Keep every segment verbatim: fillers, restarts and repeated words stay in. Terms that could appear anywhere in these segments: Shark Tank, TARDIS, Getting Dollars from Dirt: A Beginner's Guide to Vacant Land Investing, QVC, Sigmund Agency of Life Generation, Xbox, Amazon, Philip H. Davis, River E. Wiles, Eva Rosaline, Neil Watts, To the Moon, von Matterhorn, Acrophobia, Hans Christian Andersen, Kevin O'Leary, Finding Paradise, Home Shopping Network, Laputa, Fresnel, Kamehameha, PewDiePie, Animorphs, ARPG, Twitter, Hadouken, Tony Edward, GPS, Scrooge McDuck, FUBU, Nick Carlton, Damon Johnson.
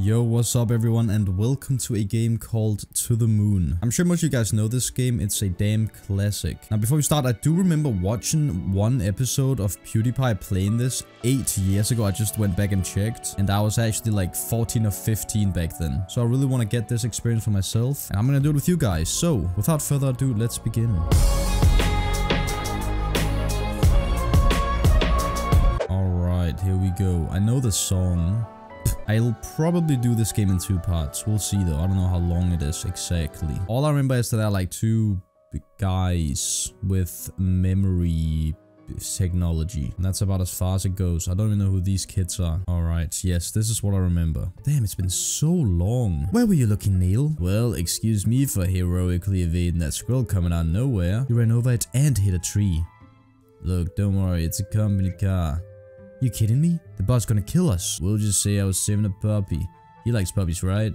Yo, what's up everyone, and welcome to a game called To the Moon. I'm sure most of you guys know this game, it's a damn classic. Now before we start, I do remember watching one episode of PewDiePie playing this eight years ago. I just went back and checked, and I was actually like fourteen or fifteen back then. So I really want to get this experience for myself, and I'm gonna do it with you guys. So without further ado, let's begin. Alright, here we go. I know the song. I'll probably do this game in two parts. We'll see though. I don't know how long it is exactly. All I remember is that I are like two guys with memory technology. And that's about as far as it goes. I don't even know who these kids are. Alright, yes, this is what I remember. Damn, it's been so long. Where were you looking, Neil? Well, excuse me for heroically evading that squirrel coming out of nowhere. You ran over it and hit a tree. Look, don't worry, it's a company car. You kidding me? The bot's gonna kill us. We'll just say I was saving a puppy. He likes puppies, right?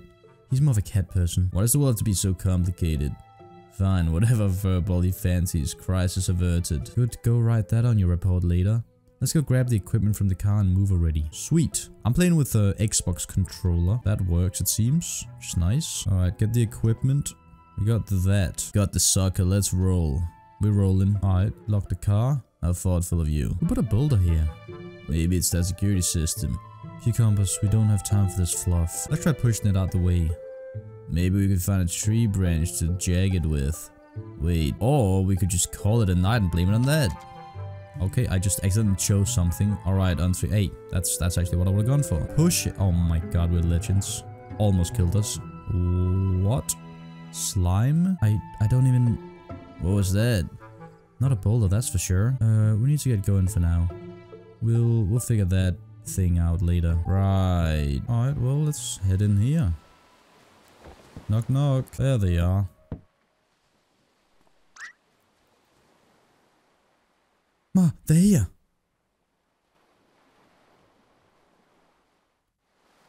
He's more of a cat person. Why does the world have to be so complicated? Fine, whatever furball he fancies. Crisis averted. Good, go write that on your report later. Let's go grab the equipment from the car and move already. Sweet. I'm playing with the Xbox controller. That works, it seems. It's nice. Alright, get the equipment. We got that. Got the sucker. Let's roll. We're rolling. Alright, lock the car. How thoughtful of you. Who put a boulder here? Maybe it's that security system. Cucumbers, we don't have time for this fluff. Let's try pushing it out the way. Maybe we could find a tree branch to jag it with. Wait, or we could just call it a night and blame it on that. Okay, I just accidentally chose something. Alright, on three. Hey, that's that's actually what I would've gone for. Push it. Oh my god, we're legends. Almost killed us. What? Slime? I, I don't even... What was that? Not a boulder, that's for sure. Uh, we need to get going for now. We'll we'll figure that thing out later. Right. Alright, well, let's head in here. Knock knock. There they are. Ma, they're here.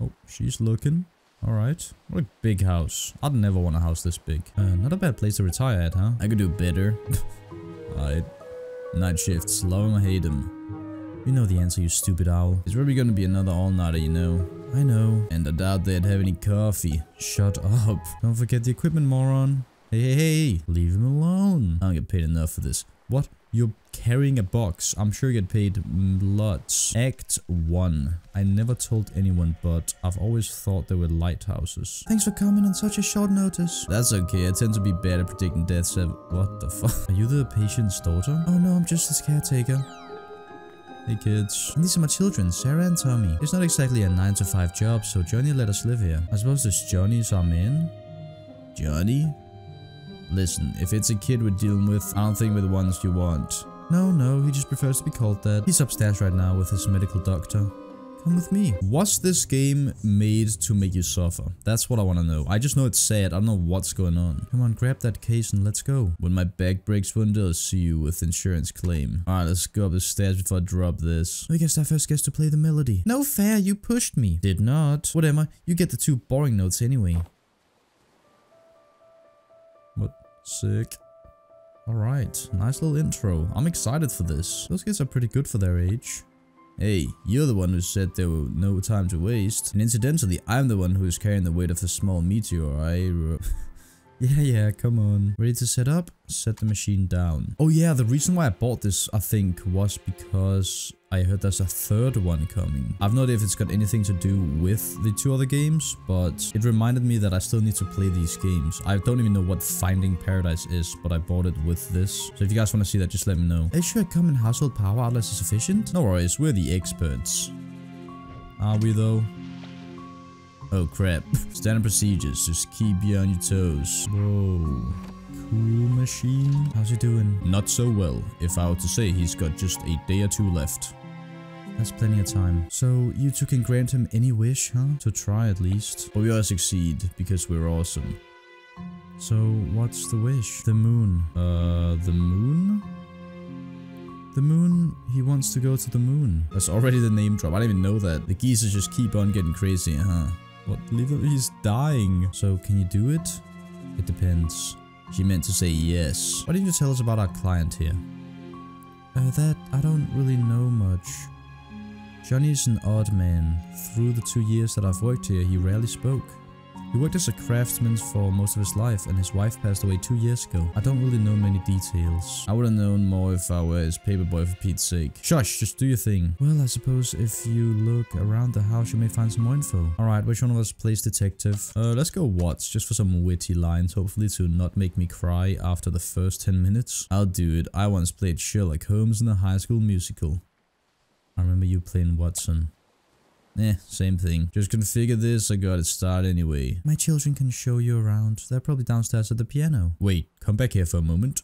Oh, she's looking. Alright. What a big house. I'd never want a house this big. Uh, not a bad place to retire at, huh? I could do better. Alright. Night shifts. Love him or hate him. You know the answer, you stupid owl. It's probably gonna be another all-nighter, you know. I know. And I doubt they'd have any coffee. Shut up. Don't forget the equipment, moron. Hey, hey, hey. Leave him alone. I don't get paid enough for this. What? You're carrying a box. I'm sure you get paid lots. Act one. I never told anyone, but I've always thought there were lighthouses. Thanks for coming on such a short notice. That's okay. I tend to be bad at predicting deaths. What the fuck? Are you the patient's daughter? Oh no, I'm just his caretaker. Hey kids. And these are my children, Sarah and Tommy. It's not exactly a nine to five job, so Johnny let us live here. I suppose this Johnny's our man? Johnny? Listen, if it's a kid we're dealing with, I don't think we're the ones you want. No, no, he just prefers to be called that. He's upstairs right now with his medical doctor. Come with me. Was this game made to make you suffer? That's what I want to know. I just know it's sad. I don't know what's going on. Come on, grab that case and let's go. When my back breaks one day, I'll see you with insurance claim. Alright, let's go up the stairs before I drop this. I guess I first gets to play the melody. No fair, you pushed me. Did not. What am I? You get the two boring notes anyway. What? Sick. Alright, nice little intro. I'm excited for this. Those kids are pretty good for their age. Hey, you're the one who said there were no time to waste. And incidentally, I'm the one who is carrying the weight of the small meteor. I... yeah, yeah, come on. Ready to set up? Set the machine down. Oh yeah, the reason why I bought this, I think, was because I heard there's a third one coming. I've no idea if it's got anything to do with the two other games, but it reminded me that I still need to play these games. I don't even know what Finding Paradise is, but I bought it with this. So if you guys want to see that, just let me know. Are you sure common household power outlets are sufficient? No worries, we're the experts. Are we though? Oh crap. Standard procedures, just keep you on your toes. Whoa. Cool machine. How's he doing? Not so well. If I were to say, he's got just a day or two left. That's plenty of time. So you two can grant him any wish, huh? To try at least. But we all succeed because we're awesome. So what's the wish? The moon. Uh, the moon? The moon? He wants to go to the moon. That's already the name drop. I don't even know that. The geese just keep on getting crazy, huh? What? Leave him? He's dying. So can you do it? It depends. She meant to say yes. What did you tell us about our client here? Uh, that I don't really know much. Johnny is an odd man. Through the two years that I've worked here, he rarely spoke. He worked as a craftsman for most of his life, and his wife passed away two years ago. I don't really know many details. I would have known more if I were his paperboy, for Pete's sake. Shush, just do your thing. Well, I suppose if you look around the house, you may find some more info. Alright, which one of us plays detective? Uh, let's go Watts, just for some witty lines, hopefully to not make me cry after the first ten minutes. I'll do it. I once played Sherlock Holmes in the High School Musical. I remember you playing Watson. Eh, same thing. Just configure this, I got it started anyway. My children can show you around. They're probably downstairs at the piano. Wait, come back here for a moment.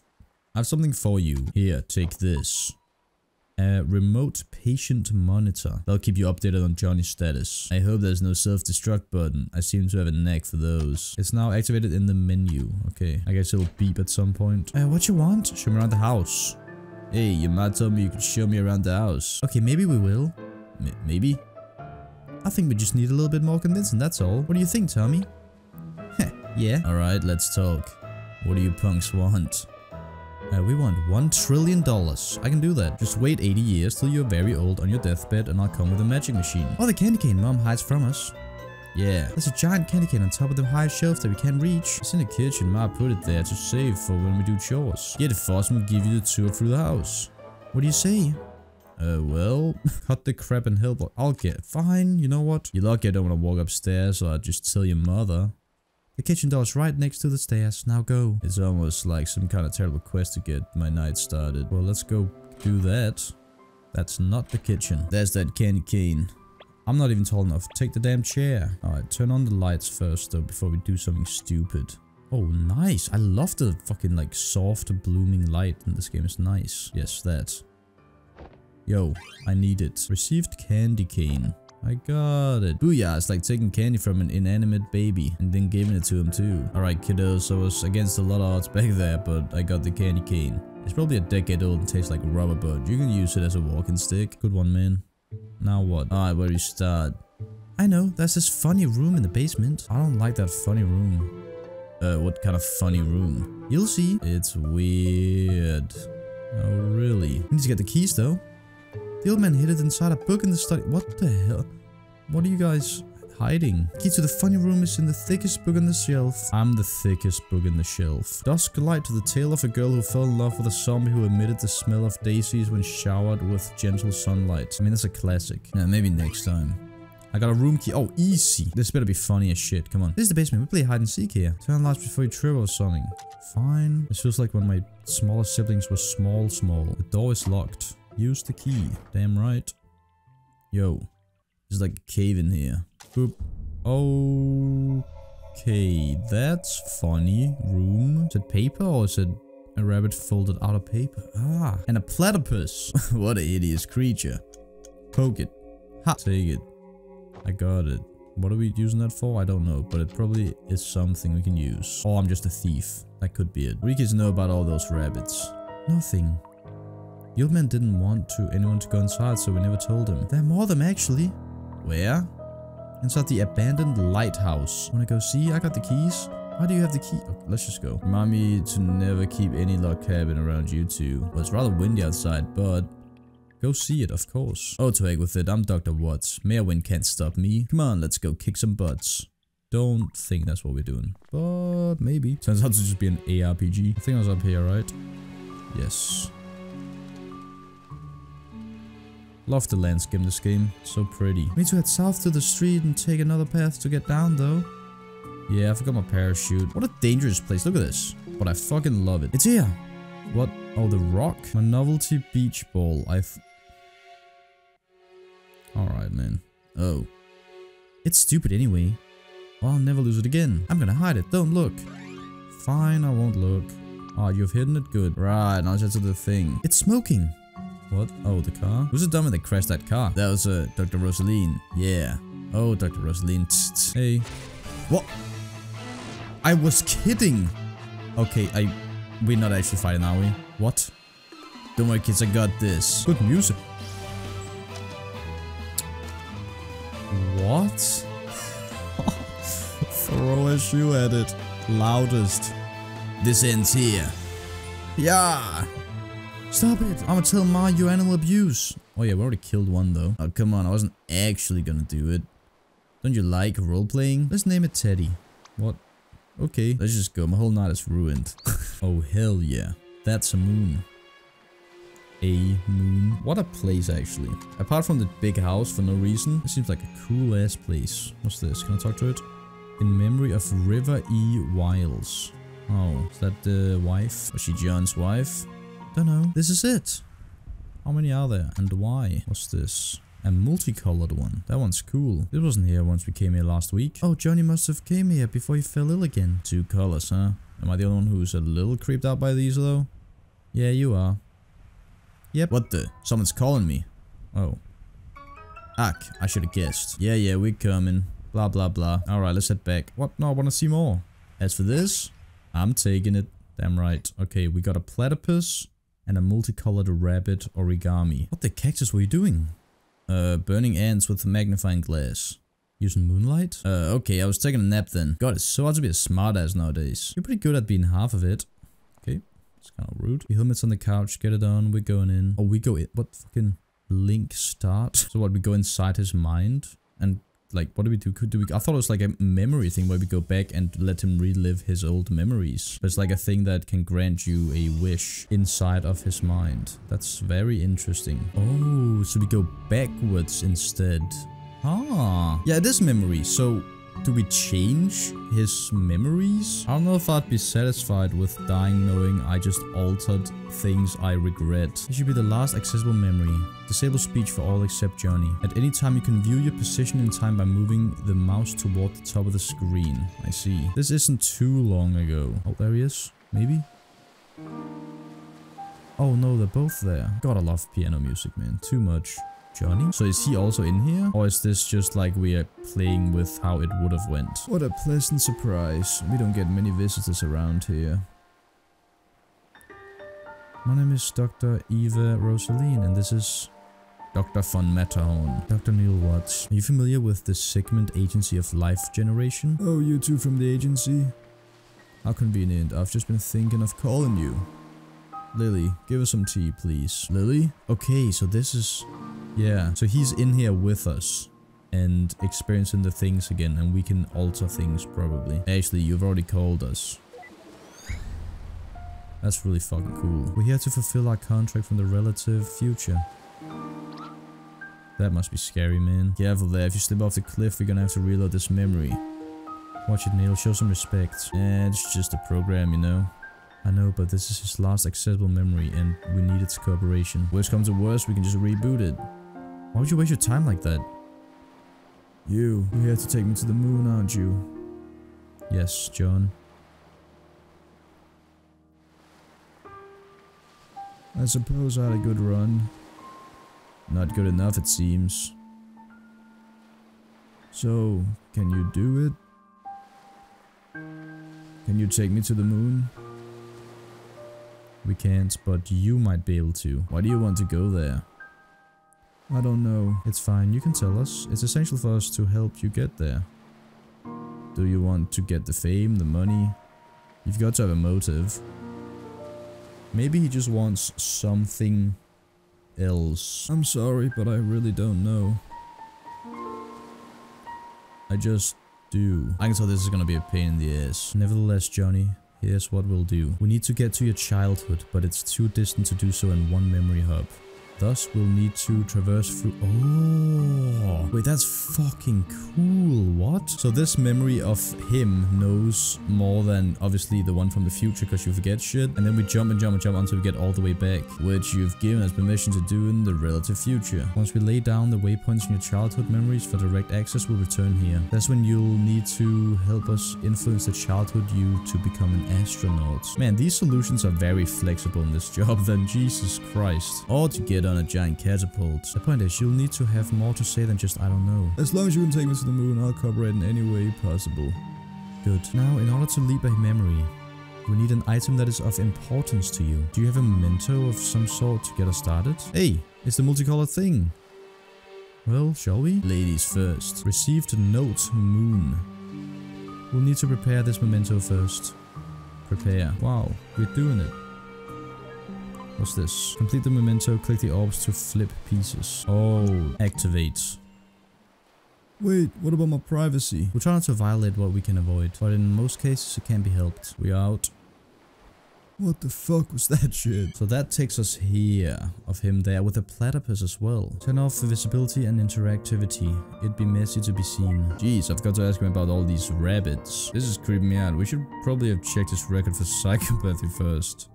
I have something for you. Here, take this. A remote patient monitor. That'll keep you updated on Johnny's status. I hope there's no self-destruct button. I seem to have a knack for those. It's now activated in the menu. Okay, I guess it'll beep at some point. Uh, what you want? Show me around the house. Hey, your mom told me you could show me around the house. Okay, maybe we will. M- maybe? I think we just need a little bit more convincing, that's all. What do you think, Tommy? Heh, yeah. Alright, let's talk. What do you punks want? Uh, we want one trillion dollars. I can do that. Just wait eighty years till you're very old on your deathbed and I'll come with a magic machine. Oh, the candy cane Mom hides from us. Yeah. There's a giant candy cane on top of the high shelf that we can't reach. It's in the kitchen. Ma put it there to save for when we do chores. Get it first and we'll give you the tour through the house. What do you say? Uh, well, cut the crap and help. I'll get it. Fine, you know what? You're lucky I don't want to walk upstairs, or I'll just tell your mother. The kitchen door's right next to the stairs. Now go. It's almost like some kind of terrible quest to get my night started. Well, let's go do that. That's not the kitchen. There's that candy cane. I'm not even tall enough. Take the damn chair. Alright, turn on the lights first, though, before we do something stupid. Oh, nice. I love the fucking, like, soft, blooming light in this game. It's nice. Yes, that. Yo, I need it. Received candy cane. I got it. Booyah, it's like taking candy from an inanimate baby and then giving it to him too. Alright kiddos, I was against a lot of odds back there, but I got the candy cane. It's probably a decade old and tastes like rubber, but you can use it as a walking stick. Good one, man. Now what? Alright, where do you start? I know, there's this funny room in the basement. I don't like that funny room. Uh, what kind of funny room? You'll see. It's weird. Oh, really? We need to get the keys though. The old man hid it inside a book in the study. What the hell? What are you guys hiding? The key to the funny room is in the thickest book on the shelf. I'm the thickest book on the shelf. Dusk light to the tale of a girl who fell in love with a zombie who emitted the smell of daisies when showered with gentle sunlight. I mean, that's a classic. Yeah, maybe next time. I got a room key. Oh, easy. This better be funny as shit. Come on. This is the basement. We play hide and seek here. Turn on lights before you trip or something. Fine. This feels like when my smaller siblings were small, small. The door is locked. Use the key. Damn right. Yo. There's like a cave in here. Boop. Okay. That's funny. Room. Is it paper or is it a rabbit folded out of paper? Ah. And a platypus. What a hideous creature. Poke it. Ha. Take it. I got it. What are we using that for? I don't know, but it probably is something we can use. Oh, I'm just a thief. That could be it. What do you kids know about all those rabbits? Nothing. The old man didn't want to anyone to go inside, so we never told him. There are more of them, actually. Where? Inside the abandoned lighthouse. Wanna go see? I got the keys. Why do you have the key? Okay, let's just go. Remind me to never keep any locked cabin around you two. Well, it's rather windy outside, but... Go see it, of course. Oh, to egg with it. I'm Doctor Watts. Mayorwind can't stop me. Come on, let's go kick some butts. Don't think that's what we're doing. But maybe. Turns out to just be an A R P G. I think I was up here, right? Yes. Love the landscape in this game. So pretty. We need to head south to the street and take another path to get down, though. Yeah, I forgot my parachute. What a dangerous place. Look at this. But I fucking love it. It's here. What? Oh, the rock. My novelty beach ball. I... Alright, man. Oh. It's stupid anyway. Well, I'll never lose it again. I'm gonna hide it. Don't look. Fine, I won't look. Ah, oh, you've hidden it good. Right, now just to the thing. It's smoking. What? Oh, the car? Who's the dummy that crashed that car? That was, uh, Doctor Rosaline. Yeah. Oh, Doctor Rosaline. Tss, tss. Hey. What? I was kidding! Okay, I... We're not actually fighting, are we? What? Don't worry, kids, I got this. Good music. What? Throw a shoe at it. Loudest. This ends here. Yeah! Stop it! I'ma tell Ma your animal abuse. Oh yeah, we already killed one though. Oh come on, I wasn't actually gonna do it. Don't you like role playing? Let's name it Teddy. What? Okay, let's just go. My whole night is ruined. Oh hell yeah, that's a moon. A moon. What a place actually. Apart from the big house for no reason, it seems like a cool ass place. What's this? Can I talk to it? In memory of River E. Wiles. Oh, is that the wife? Was she John's wife? Don't know. This is it. How many are there and why? What's this? A multicolored one. That one's cool. This wasn't here once we came here last week. Oh, Johnny must have came here before he fell ill again. Two colors, huh? Am I the only one who's a little creeped out by these though? Yeah, you are. Yep. What the? Someone's calling me. Oh. Ack, I should have guessed. Yeah, yeah, we're coming. Blah, blah, blah. Alright, let's head back. What? No, I want to see more. As for this, I'm taking it. Damn right. Okay, we got a platypus and a multicolored rabbit origami. What the cactus were you doing? Uh, burning ants with a magnifying glass. Using moonlight? Uh, okay, I was taking a nap then. God, it's so hard to be a smartass nowadays. You're pretty good at being half of it. Okay. It's kind of rude. The helmet's on the couch. Get it on. We're going in. Oh, we go in. What fucking Link start? So what, we go inside his mind? And like, what do we do? Could do we? I thought it was like a memory thing where we go back and let him relive his old memories. But it's like a thing that can grant you a wish inside of his mind. That's very interesting. Oh, so we go backwards instead. Ah. Yeah, it is memory. So... do we change his memories? I don't know if I'd be satisfied with dying knowing I just altered things I regret. It should be the last accessible memory. Disable speech for all except Johnny. At any time you can view your position in time by moving the mouse toward the top of the screen. I see. This isn't too long ago. Oh, there he is. Maybe? Oh no, they're both there. God, I love piano music, man. Too much. Johnny? So is he also in here? Or is this just like we are playing with how it would have went? What a pleasant surprise. We don't get many visitors around here. My name is Doctor Eva Rosaline and this is... Doctor von Matterhorn. Doctor Neil Watts. Are you familiar with the Sigmund Agency of Life Generation? Oh, you two from the agency? How convenient. I've just been thinking of calling you. Lily, give us some tea, please. Lily? Okay, so this is... yeah, so he's in here with us and experiencing the things again, and we can alter things probably. Actually, you've already called us. That's really fucking cool. We're here to fulfill our contract from the relative future. That must be scary, man. Careful there. If you slip off the cliff, we're gonna have to reload this memory. Watch it, Neil. Show some respect. Eh, it's just a program, you know. I know, but this is his last accessible memory, and we need its cooperation. Worst comes to worst, we can just reboot it. Why would you waste your time like that? You, you're here to take me to the moon, aren't you? Yes, John. I suppose I had a good run. Not good enough, it seems. So, can you do it? Can you take me to the moon? We can't, but you might be able to. Why do you want to go there? I don't know. It's fine, you can tell us. It's essential for us to help you get there. Do you want to get the fame, the money? You've got to have a motive. Maybe he just wants something else. I'm sorry, but I really don't know. I just do. I can tell this is gonna be a pain in the ass. Nevertheless, Johnny, here's what we'll do. We need to get to your childhood, but it's too distant to do so in one memory hub. Thus, we'll need to traverse through... oh! Wait, that's fucking cool, what? So this memory of him knows more than, obviously, the one from the future, because you forget shit. And then we jump and jump and jump until we get all the way back, which you've given us permission to do in the relative future. Once we lay down the waypoints in your childhood memories for direct access, we'll return here. That's when you'll need to help us influence the childhood you to become an astronaut. Man, these solutions are very flexible in this job then, Jesus Christ. Or to get on a giant catapult. The point is, you'll need to have more to say than just, I don't know. As long as you can take me to the moon, I'll cooperate in any way possible. Good. Now, in order to leap a memory, we need an item that is of importance to you. Do you have a memento of some sort to get us started? Hey, it's the multicolored thing. Well, shall we? Ladies first. Received note, moon. We'll need to prepare this memento first. Prepare. Wow, we're doing it. What's this? Complete the memento, click the orbs to flip pieces. Oh, activate. Wait, what about my privacy? We try not to violate what we can avoid, but in most cases it can be helped. We out. What the fuck was that shit? So that takes us here, of him there, with a platypus as well. Turn off the visibility and interactivity. It'd be messy to be seen. Jeez, I forgot to ask him about all these rabbits. This is creeping me out. We should probably have checked his record for psychopathy first.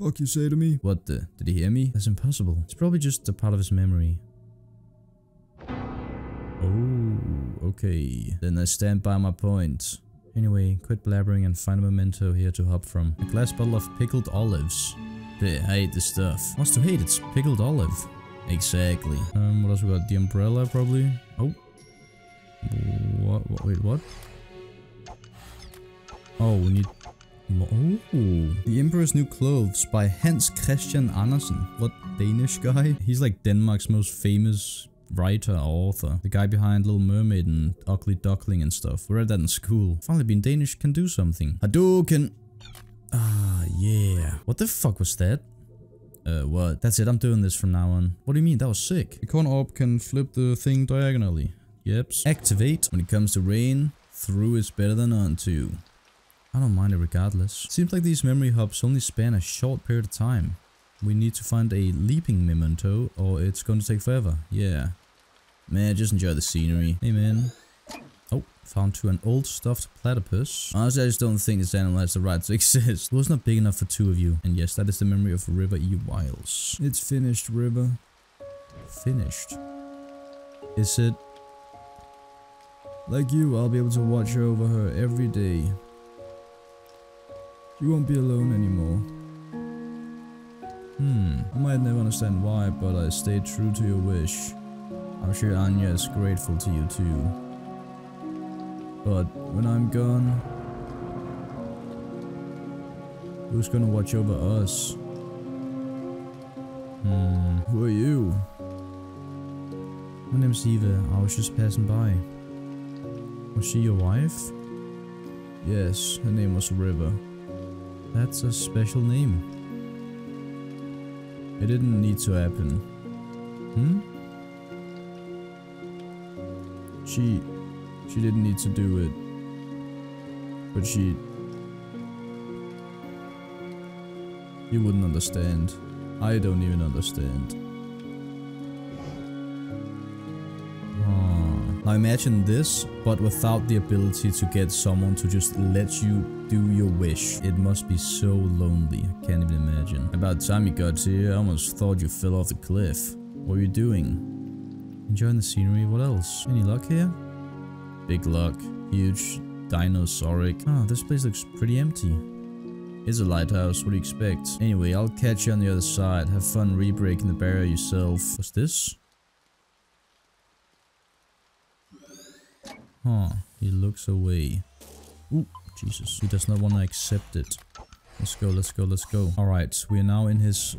Fuck you say to me? What the? Did he hear me? That's impossible. It's probably just a part of his memory. Oh, okay. Then I stand by my point. Anyway, quit blabbering and find a memento here to hop from. A glass bottle of pickled olives. Blech, I hate this stuff. What's to hate? It's pickled olive. Exactly. Um, what else we got? The umbrella, probably. Oh. What? what wait, what? Oh, we need... Oh. The Emperor's New Clothes by Hans Christian Andersen. What Danish guy? He's like Denmark's most famous... writer or author. The guy behind Little Mermaid and Ugly Duckling and stuff. We read that in school. Finally being Danish can do something. Hadouken! Ah, yeah. What the fuck was that? Uh, what? That's it, I'm doing this from now on. What do you mean? That was sick. The corn orb can flip the thing diagonally. Yeps. Activate. When it comes to rain, through is better than onto. I don't mind it regardless. Seems like these memory hubs only span a short period of time. We need to find a leaping memento, or it's going to take forever. Yeah. Man, just enjoy the scenery. Hey, man. Oh, found two an old stuffed platypus. Honestly, I just don't think this animal has the right to exist. It was not big enough for two of you. And yes, that is the memory of River E. Wiles. It's finished, River. Finished? Is it? Like you, I'll be able to watch over her every day. You won't be alone anymore. Hmm, I might never understand why, but I stayed true to your wish. I'm sure Anya is grateful to you too. But when I'm gone, who's gonna watch over us? Hmm, who are you? My name's Eva, I was just passing by. Was she your wife? Yes, her name was River. That's a special name. It didn't need to happen. Hmm? She... She didn't need to do it. But she... You wouldn't understand. I don't even understand. Aww. Now imagine this, but without the ability to get someone to just let you do your wish. It must be so lonely. I can't even imagine. About the time you got here, I almost thought you fell off the cliff. What are you doing? Enjoying the scenery. What else? Any luck here? Big luck. Huge. Dinosauric. Ah, this place looks pretty empty. It's a lighthouse. What do you expect? Anyway, I'll catch you on the other side. Have fun re-breaking the barrier yourself. What's this? Huh. He looks away. Ooh. Jesus, he does not want to accept it. Let's go, let's go, let's go. Alright, we are now in his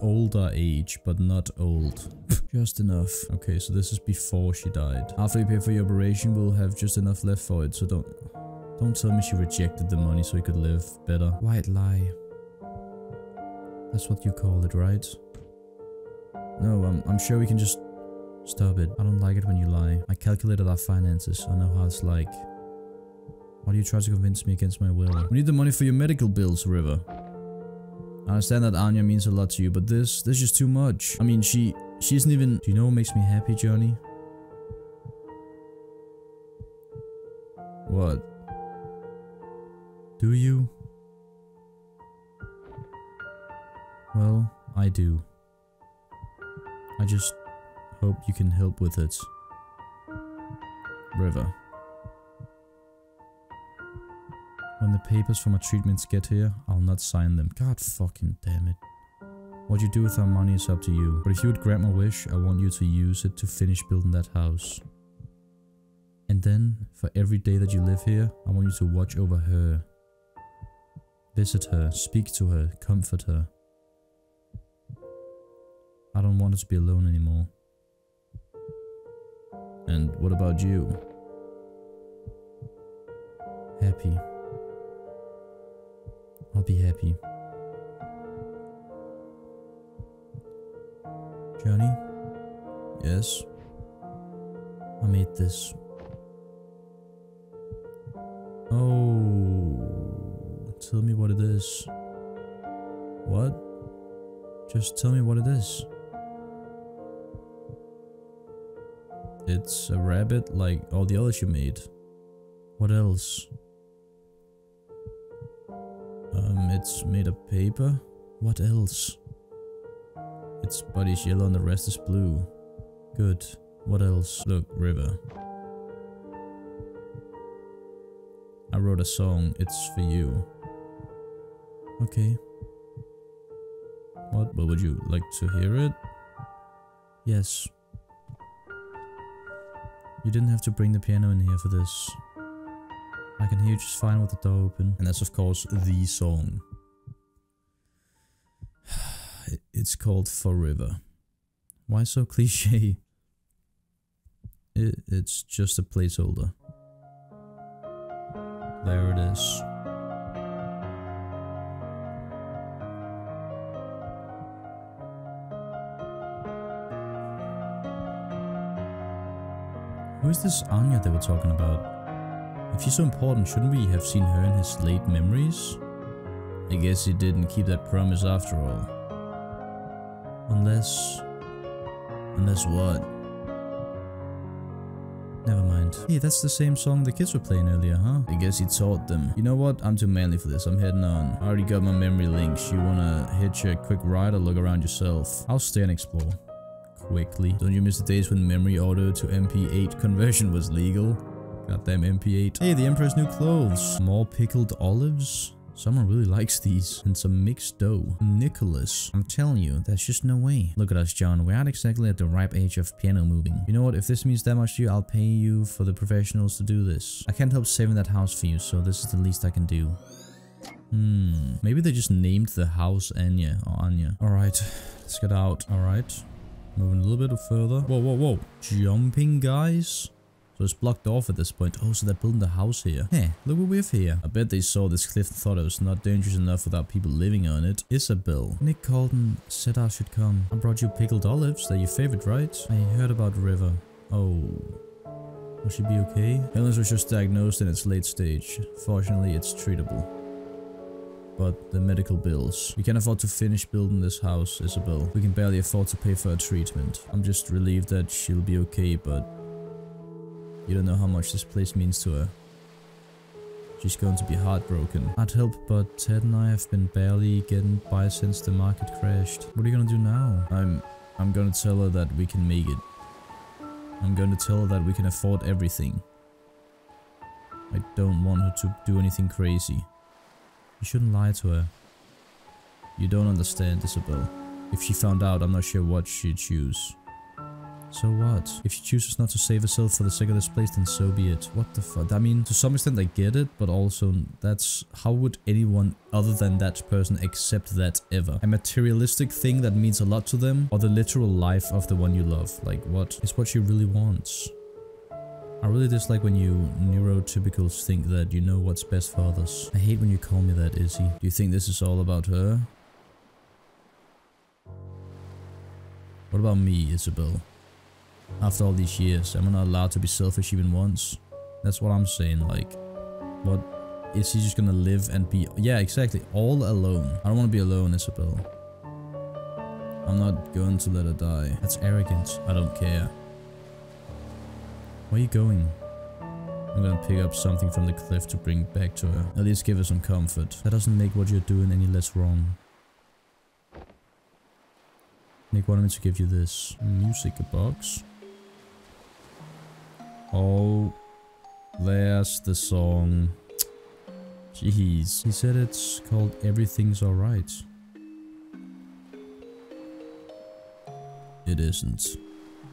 older age, but not old. Just enough. Okay, so this is before she died. After you pay for your operation, we'll have just enough left for it, so don't... Don't tell me she rejected the money so he could live better. White lie. That's what you call it, right? No, I'm, I'm sure we can just... Stop it. I don't like it when you lie. I calculated our finances. I know how it's like. Why do you try to convince me against my will? We need the money for your medical bills, River. I understand that Anya means a lot to you, but this, this is too much. I mean, she, she isn't even... Do you know what makes me happy, Johnny? What? Do you? Well, I do. I just hope you can help with it. River. When the papers for my treatments get here, I'll not sign them. God fucking damn it. What you do with our money is up to you. But if you would grant my wish, I want you to use it to finish building that house. And then, for every day that you live here, I want you to watch over her. Visit her, speak to her, comfort her. I don't want her to be alone anymore. And what about you? Happy. I'll be happy. Johnny? Yes? I made this. Oh, tell me what it is. What? Just tell me what it is. It's a rabbit like all the others you made. What else? Um, it's made of paper. What else? Its body is yellow and the rest is blue. Good. What else? Look, river. I wrote a song. It's for you. Okay. What? But would you like to hear it? Yes. You didn't have to bring the piano in here for this. I can hear you just fine with the door open. And that's of course the song. It's called Forever. Why so cliche? It, it's just a placeholder. There it is. Who is this Anya they were talking about? If she's so important, shouldn't we have seen her in his late memories? I guess he didn't keep that promise after all. Unless... Unless what? Never mind. Hey, that's the same song the kids were playing earlier, huh? I guess he taught them. You know what? I'm too manly for this. I'm heading on. I already got my memory links. You wanna hitch a quick ride or look around yourself? I'll stay and explore. Quickly. Don't you miss the days when memory auto to M P eight conversion was legal? Goddamn M P eight. Hey, the Emperor's new clothes. More pickled olives? Someone really likes these. And some mixed dough. Nicholas. I'm telling you, there's just no way. Look at us, John. We're not exactly at the ripe age of piano moving. You know what? If this means that much to you, I'll pay you for the professionals to do this. I can't help saving that house for you, so this is the least I can do. Hmm. Maybe they just named the house Anya or Anya. Alright. Let's get out. Alright. Moving a little bit further. Whoa, whoa, whoa. Jumping, guys? So it's blocked off at this point. Oh, so they're building the house here. Hey, look what we have here. I bet they saw this cliff and thought it was not dangerous enough without people living on it. Isabel. Nick Carlton said I should come. I brought you pickled olives. They're your favorite, right? I heard about River. Oh. Will she be okay? Helen's was just diagnosed in its late stage. Fortunately, it's treatable. But the medical bills. We can't afford to finish building this house, Isabel. We can barely afford to pay for her treatment. I'm just relieved that she'll be okay, but... you don't know how much this place means to her. She's going to be heartbroken. I'd help, but Ted and I have been barely getting by since the market crashed. What are you gonna do now? I'm... I'm gonna tell her that we can make it. I'm gonna tell her that we can afford everything. I don't want her to do anything crazy. You shouldn't lie to her. You don't understand, Isabel. If she found out, I'm not sure what she'd choose. So what? If she chooses not to save herself for the sake of this place, then so be it. What the fuck? I mean, to some extent I get it, but also that's... how would anyone other than that person accept that ever? A materialistic thing that means a lot to them? Or the literal life of the one you love? Like, what? It's what she really wants. I really dislike when you neurotypicals think that you know what's best for others. I hate when you call me that, Izzy. Do you think this is all about her? What about me, Isabel? After all these years, am I not allowed to be selfish even once? That's what I'm saying, like... what? Is she just gonna live and be... yeah, exactly. All alone. I don't wanna be alone, Isabel. I'm not going to let her die. That's arrogant. I don't care. Where are you going? I'm gonna pick up something from the cliff to bring back to her. At least give her some comfort. That doesn't make what you're doing any less wrong. Nick wanted me to give you this music box. Oh, there's the song. Jeez. He said it's called Everything's Alright. It isn't.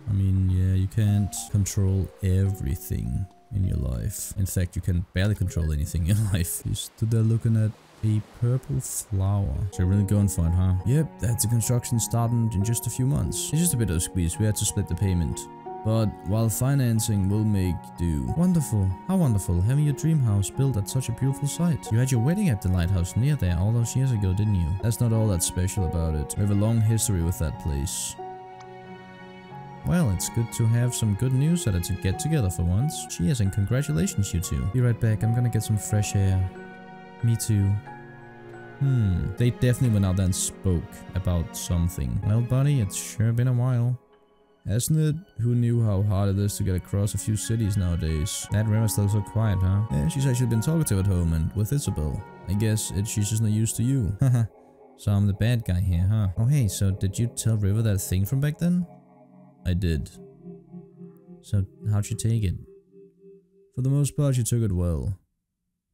I mean, yeah, you can't control everything in your life. In fact, you can barely control anything in your life. You stood there looking at a purple flower. So you're really going for it, huh? Yep, that's the construction starting in just a few months. It's just a bit of a squeeze. We had to split the payment. But while financing will make do. Wonderful. How wonderful. Having your dream house built at such a beautiful site. You had your wedding at the lighthouse near there all those years ago, didn't you? That's not all that's special about it. We have a long history with that place. Well, it's good to have some good news that it's a get together for once. Cheers and congratulations, you two. Be right back, I'm gonna get some fresh air. Me too. Hmm, they definitely went out there and spoke about something. Well, buddy, it's sure been a while. Hasn't it? Who knew how hard it is to get across a few cities nowadays? That river's still so quiet, huh? Yeah, she's actually been talkative at home and with Isabel. I guess it, she's just not used to you. Haha. So I'm the bad guy here, huh? Oh hey, so did you tell River that thing from back then? I did. So how'd she take it? For the most part, she took it well.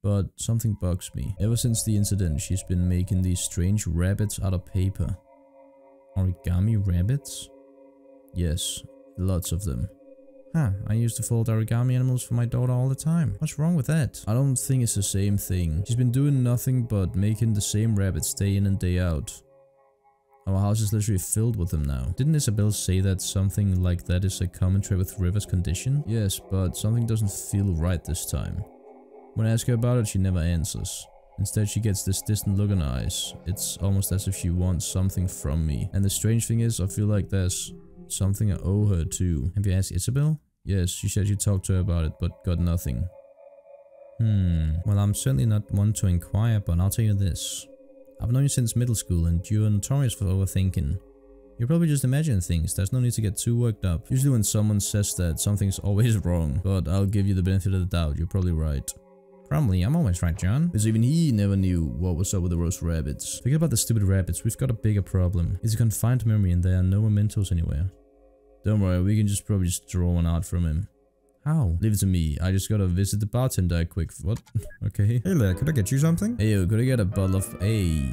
But something bugs me. Ever since the incident, she's been making these strange rabbits out of paper. Origami rabbits? Yes, lots of them. Huh, I used to fold origami animals for my daughter all the time. What's wrong with that? I don't think it's the same thing. She's been doing nothing but making the same rabbits day in and day out. Our house is literally filled with them now. Didn't Isabel say that something like that is a common trait with River's condition? Yes, but something doesn't feel right this time. When I ask her about it, she never answers. Instead, she gets this distant look in her eyes. It's almost as if she wants something from me. And the strange thing is, I feel like there's something I owe her too. Have you asked Isabel? Yes, she said you talked to her about it, but got nothing. Hmm. Well, I'm certainly not one to inquire, but I'll tell you this. I've known you since middle school, and you're notorious for overthinking. You probably just imagine things. There's no need to get too worked up. Usually when someone says that, something's always wrong. But I'll give you the benefit of the doubt. You're probably right. Probably, I'm always right, John. Because even he never knew what was up with the roast rabbits. Forget about the stupid rabbits, we've got a bigger problem. It's a confined memory and there are no mementos anywhere. Don't worry, we can just probably just draw one out from him. How? Leave it to me, I just gotta visit the bartender quick. What? Okay. Hey there, could I get you something? Hey yo, could I get a bottle of... Hey.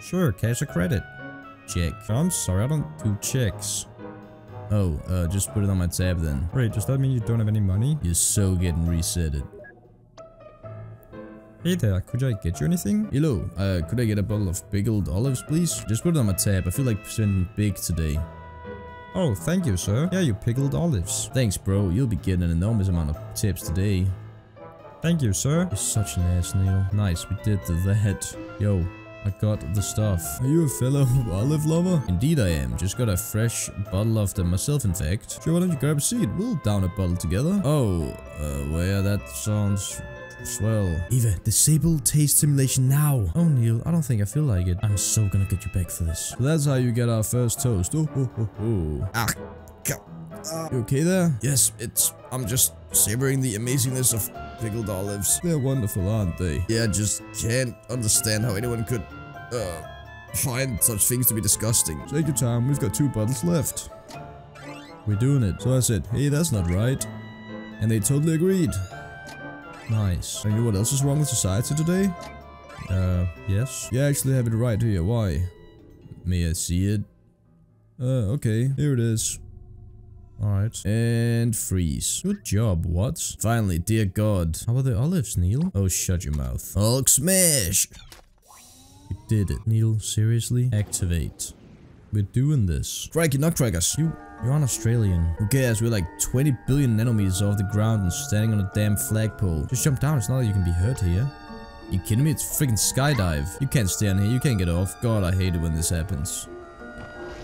Sure, cash or credit? Check. Oh, I'm sorry, I don't do checks. Oh, uh, just put it on my tab then. Wait, does that mean you don't have any money? You're so getting resetted. Hey there, could I get you anything? Hello, uh, could I get a bottle of pickled olives, please? Just put it on my tab, I feel like spending big today. Oh, thank you, sir. Yeah, you pickled olives. Thanks, bro. You'll be getting an enormous amount of tips today. Thank you, sir. You're such an ass, Neil. Nice, we did that. Yo, I got the stuff. Are you a fellow olive lover? Indeed I am. Just got a fresh bottle of them myself, in fact. Sure, why don't you grab a seat? We'll down a bottle together. Oh, uh, well, yeah, that sounds... swell. Eva, disable taste stimulation now. Oh, Neil, I don't think I feel like it. I'm so gonna get you back for this. So that's how you get our first toast. Oh, oh, oh, oh. Ah. You okay there? Yes, it's... I'm just savoring the amazingness of pickled olives. They're wonderful, aren't they? Yeah, I just can't understand how anyone could... Uh, find such things to be disgusting. Take your time, we've got two bottles left. We're doing it. So I said, hey, that's not right. And they totally agreed. Nice. And you know what else is wrong with society today? Uh, yes? You actually have it right here, why? May I see it? Uh, okay, here it is. Alright. And freeze. Good job, Watts. Finally, dear God. How about the olives, Neil? Oh, shut your mouth. Hulk smash! You did it. Neil, seriously? Activate. We're doing this. Crikey, nutcrackers! You... You're an Australian. Who cares? We're like twenty billion nanometers off the ground and standing on a damn flagpole. Just jump down. It's not like you can be hurt here. You kidding me? It's freaking skydive. You can't stand here. You can't get off. God, I hate it when this happens.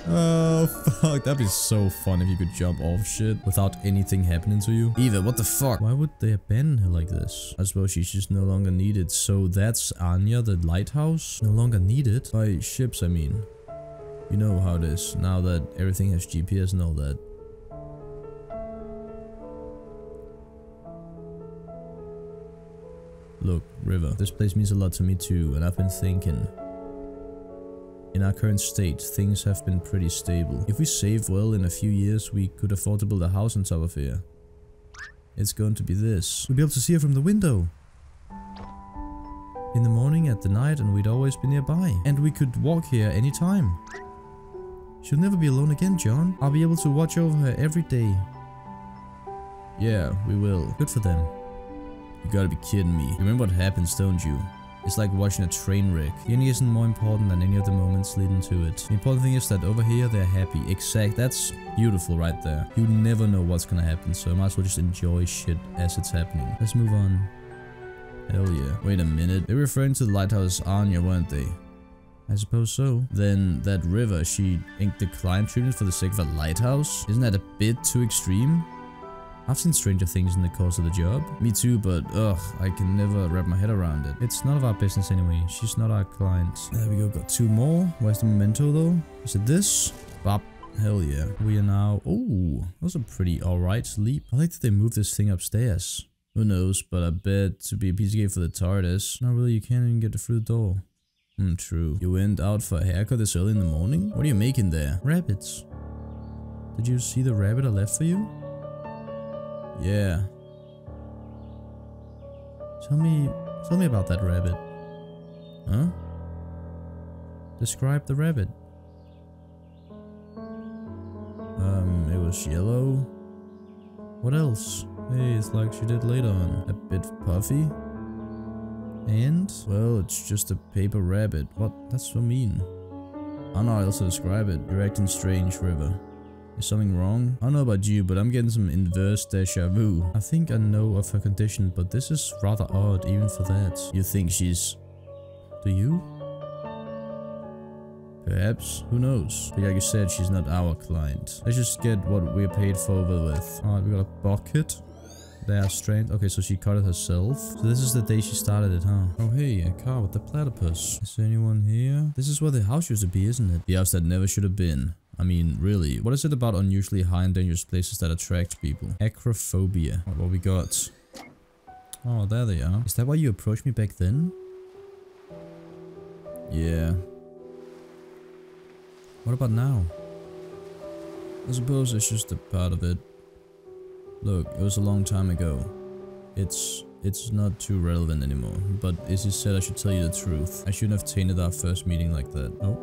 Oh, fuck. That'd be so fun if you could jump off shit without anything happening to you. Eva, what the fuck? Why would they abandon her like this? I suppose she's just no longer needed. So that's Anya, the lighthouse? No longer needed? By ships, I mean. You know how it is, now that everything has G P S and all that. Look, River, this place means a lot to me too, and I've been thinking. In our current state, things have been pretty stable. If we save well in a few years, we could afford to build a house on top of here. It's going to be this. We'll be able to see her from the window. In the morning, at the night, and we'd always be nearby. And we could walk here anytime. She'll never be alone again, John. I'll be able to watch over her every day. Yeah, we will. Good for them. You gotta be kidding me. You remember what happens, don't you? It's like watching a train wreck. The ending isn't more important than any of the moments leading to it. The important thing is that over here, they're happy. Exact. That's beautiful right there. You never know what's gonna happen, so I might as well just enjoy shit as it's happening. Let's move on. Hell yeah. Wait a minute. They were referring to the lighthouse Anya, weren't they? I suppose so. Then that river, she inked the climb treatment for the sake of a lighthouse? Isn't that a bit too extreme? I've seen stranger things in the course of the job. Me too, but ugh, I can never wrap my head around it. It's none of our business anyway. She's not our client. There we go, got two more. Where's the memento though? Is it this? Bop. Hell yeah. We are now... Oh, those are pretty alright leap. I like that they moved this thing upstairs. Who knows, but I bet to be a piece of cake for the TARDIS. Not really, you can't even get through the door. Hmm, true. You went out for a haircut this early in the morning? What are you making there? Rabbits. Did you see the rabbit I left for you? Yeah. Tell me... Tell me about that rabbit. Huh? Describe the rabbit. Um, it was yellow. What else? Hey, it's like she did later on. A bit puffy. And? Well, it's just a paper rabbit. What? That's so mean. I don't know how else to describe it. You're acting strange, River. Is something wrong? I don't know about you, but I'm getting some inverse deja vu. I think I know of her condition, but this is rather odd even for that. You think she's... Do you? Perhaps. Who knows? But like you said, she's not our client. Let's just get what we're paid for over with. Alright, we got a bucket. They are strained. Okay, so she cut it herself. So this is the day she started it, huh? Oh, hey, a car with the platypus. Is there anyone here? This is where the house used to be, isn't it? The house that never should have been. I mean, really. What is it about unusually high and dangerous places that attract people? Acrophobia. What, what we got? Oh, there they are. Is that why you approached me back then? Yeah. What about now? I suppose it's just a part of it. Look, it was a long time ago. It's it's not too relevant anymore. But Izzy said I should tell you the truth. I shouldn't have tainted our first meeting like that. Oh.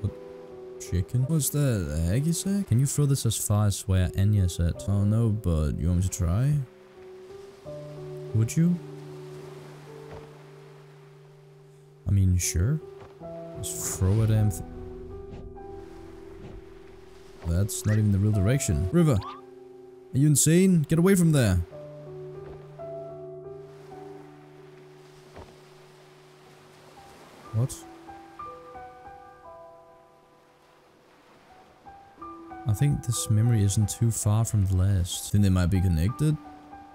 What? Chicken? What's that? A haggy sack? Can you throw this as far as where Anya's at? Oh no, but you want me to try? Would you? I mean, sure. Just throw a damn thing. That's not even the real direction. River! Are you insane? Get away from there! What? I think this memory isn't too far from the last. Think they might be connected?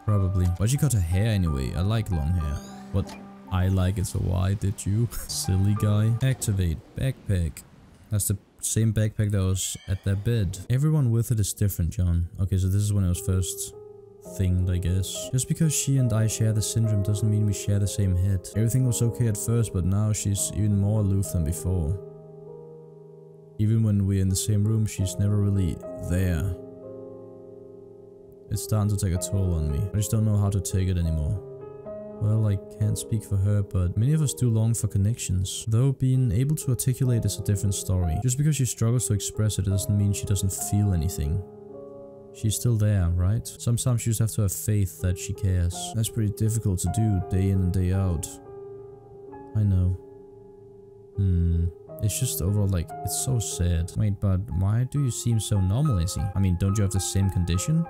Probably. Why'd you cut her hair anyway? I like long hair. What? I like it, so why did you? Silly guy. Activate. Backpack. That's the same backpack that was at their bed. Everyone with it is different, John. Okay, so this is when it was first thinged, I guess. Just because she and I share the syndrome doesn't mean we share the same head. Everything was okay at first, but now she's even more aloof than before. Even when we're in the same room, she's never really there. It's starting to take a toll on me. I just don't know how to take it anymore. Well, I can't speak for her, but many of us do long for connections. Though being able to articulate is a different story. Just because she struggles to express it, it doesn't mean she doesn't feel anything. She's still there, right? Sometimes you just have to have faith that she cares. That's pretty difficult to do day in and day out. I know. Hmm. It's just overall, like, it's so sad. Wait, but why do you seem so normal, Izzy? I mean, don't you have the same condition?